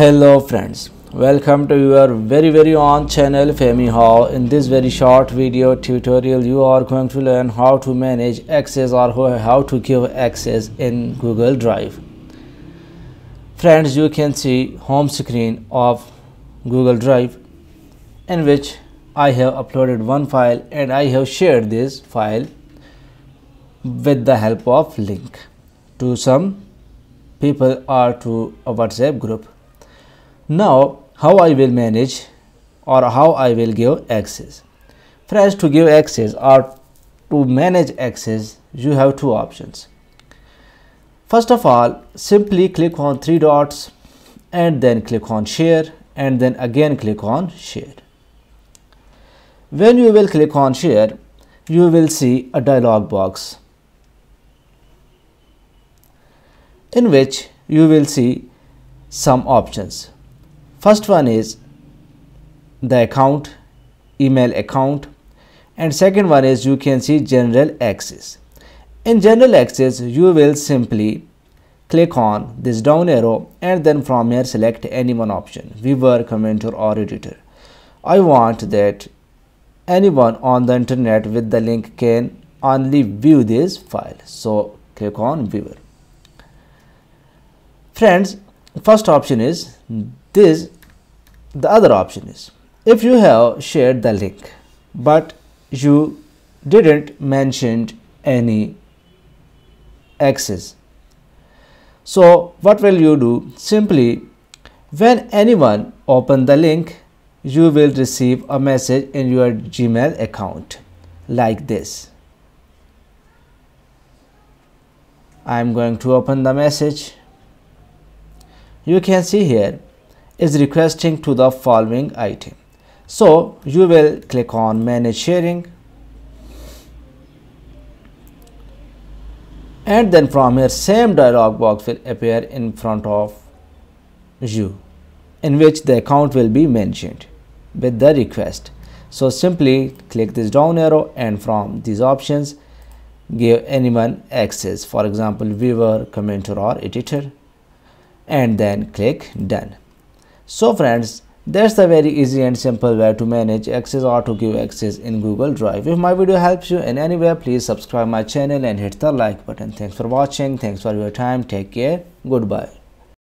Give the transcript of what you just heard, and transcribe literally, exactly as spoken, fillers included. Hello friends, welcome to your very very own channel FamiHow. In this very short video tutorial you are going to learn how to manage access or how to give access in Google Drive. Friends, you can see home screen of Google Drive in which I have uploaded one file and I have shared this file with the help of link to some people or to a WhatsApp group. Now how I will manage or how I will give access. First, to give access or to manage access you have two options. First of all, simply click on three dots and then click on share and then again click on share. When you will click on share, you will see a dialog box in which you will see some options. First one is the account, email account, and second one is you can see general access. In general access you will simply click on this down arrow and then from here select any one option, viewer, commenter or editor. I want that anyone on the internet with the link can only view this file, so click on viewer. Friends, first option is this. The other option is if you have shared the link but you didn't mention any access, so what will you do? Simply when anyone open the link you will receive a message in your Gmail account like this. I am going to open the message. You can see here is requesting to the following item, so you will click on manage sharing and then from here same dialog box will appear in front of you in which the account will be mentioned with the request. So simply click this down arrow and from these options give anyone access, for example viewer, commenter or editor, and then click done. So friends, that's the very easy and simple way to manage access or to give access in Google Drive. If my video helps you in any way, please subscribe my channel and hit the like button. Thanks for watching. Thanks for your time. Take care. Goodbye.